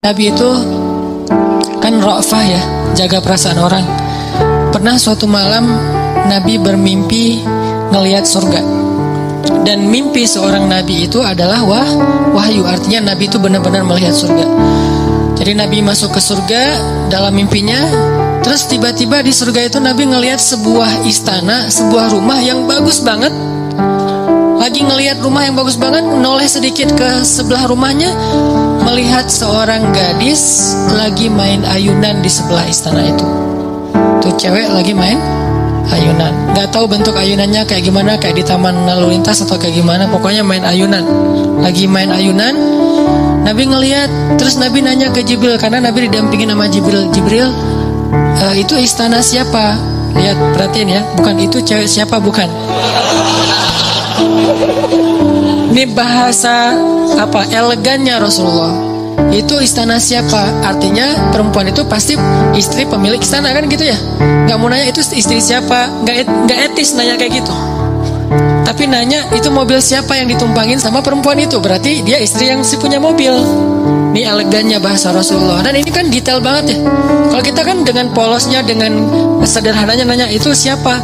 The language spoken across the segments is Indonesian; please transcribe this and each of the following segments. Nabi itu kan ra'fah ya, jaga perasaan orang. Pernah suatu malam Nabi bermimpi ngelihat surga. Dan mimpi seorang Nabi itu adalah wahyu. Artinya Nabi itu benar-benar melihat surga. Jadi Nabi masuk ke surga dalam mimpinya. Terus tiba-tiba di surga itu Nabi ngelihat sebuah istana, sebuah rumah yang bagus banget. Lagi ngelihat rumah yang bagus banget, noleh sedikit ke sebelah rumahnya, melihat seorang gadis lagi main ayunan di sebelah istana itu. Tuh cewek lagi main ayunan. Gak tahu bentuk ayunannya kayak gimana, kayak di taman lalu lintas atau kayak gimana. Pokoknya main ayunan. Lagi main ayunan, Nabi ngelihat. Terus Nabi nanya ke Jibril, karena Nabi didampingin sama Jibril. Jibril, itu istana siapa? Lihat, perhatiin ya. Bukan itu cewek siapa, bukan. Ini bahasa apa elegannya Rasulullah. Itu istana siapa? Artinya perempuan itu pasti istri pemilik istana kan gitu ya. Gak mau nanya itu istri siapa, gak etis nanya kayak gitu. Tapi nanya itu mobil siapa yang ditumpangin sama perempuan itu, berarti dia istri yang si punya mobil. Ini elegannya bahasa Rasulullah. Dan ini kan detail banget ya. Kalau kita kan dengan polosnya, dengan sederhananya nanya itu siapa,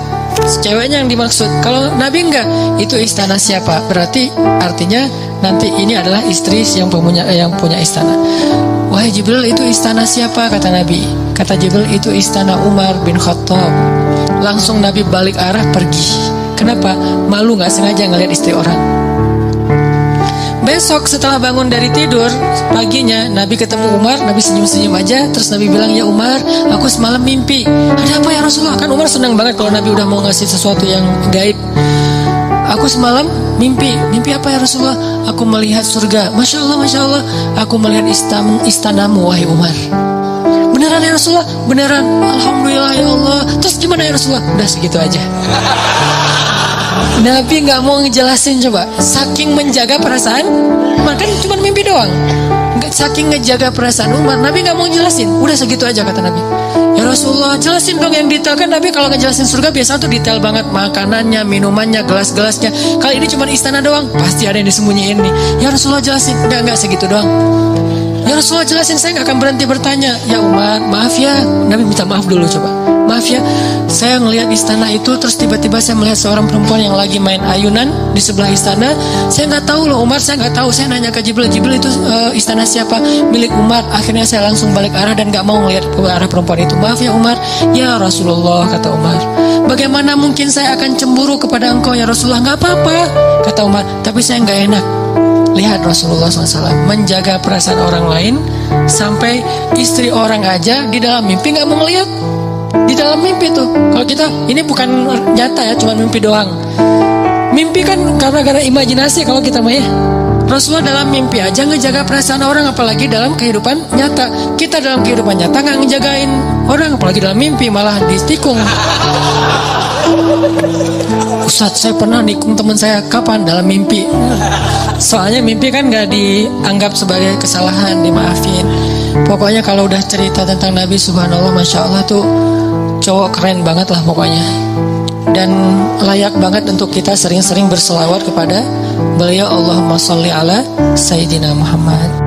ceweknya yang dimaksud. Kalau Nabi enggak, itu istana siapa? Berarti artinya nanti ini adalah istri yang punya istana. Wahai Jibril, itu istana siapa? Kata Nabi. Kata Jibril, itu istana Umar bin Khattab. Langsung Nabi balik arah pergi. Kenapa? Malu nggak sengaja ngelihat istri orang. Besok setelah bangun dari tidur paginya, Nabi ketemu Umar. Nabi senyum-senyum aja. Terus Nabi bilang, ya Umar, aku semalam mimpi. Ada apa ya Rasulullah? Kan Umar senang banget kalau Nabi udah mau ngasih sesuatu yang gaib. Aku semalam mimpi apa ya Rasulullah? Aku melihat surga. Masya Allah, Masya Allah. Aku melihat istanamu, wahai Umar. Beneran ya Rasulullah? Beneran. Alhamdulillah ya Allah. Terus gimana ya Rasulullah? Udah segitu aja. Nabi gak mau ngejelasin, coba. Saking menjaga perasaan, kan cuma mimpi doang. Saking ngejaga perasaan Umar, Nabi gak mau ngejelasin. Udah segitu aja, kata Nabi. Ya Rasulullah, jelasin dong yang detail. Kan Nabi kalau ngejelasin surga biasanya tuh detail banget. Makanannya, minumannya, gelas-gelasnya. Kali ini cuma istana doang, pasti ada yang disembunyiin nih. Ya Rasulullah, jelasin. Enggak, segitu doang. Ya Rasulullah, jelasin, saya gak akan berhenti bertanya. Ya Umar, maaf ya. Nabi minta maaf dulu, coba. Maaf ya, saya ngelihat istana itu, terus tiba-tiba saya melihat seorang perempuan yang lagi main ayunan di sebelah istana. Saya nggak tahu loh Umar, saya nggak tahu. Saya nanya ke Jibril itu istana siapa? Milik Umar. Akhirnya saya langsung balik arah dan nggak mau ngelihat ke arah perempuan itu. Maaf ya Umar. Ya Rasulullah, kata Umar. Bagaimana mungkin saya akan cemburu kepada engkau ya Rasulullah? Nggak apa-apa, kata Umar. Tapi saya nggak enak. Lihat Rasulullah SAW menjaga perasaan orang lain sampai istri orang aja di dalam mimpi nggak mau ngelihat. Di dalam mimpi tuh, kalau kita ini bukan nyata ya, cuma mimpi doang. Mimpi kan karena imajinasi kalau kita mah ya. Rasulullah dalam mimpi aja ngejaga perasaan orang, apalagi dalam kehidupan nyata. Kita dalam kehidupan nyata nggak ngejagain orang, apalagi dalam mimpi malah ditikung. Ustaz, saya pernah nikung teman saya. Kapan? Dalam mimpi. Soalnya mimpi kan nggak dianggap sebagai kesalahan, dimaafin. Pokoknya kalau udah cerita tentang Nabi, subhanallah, Masya Allah tuh cowok keren banget lah pokoknya. Dan layak banget untuk kita sering-sering berselawat kepada beliau. Allahumma sholli ala Sayyidina Muhammad.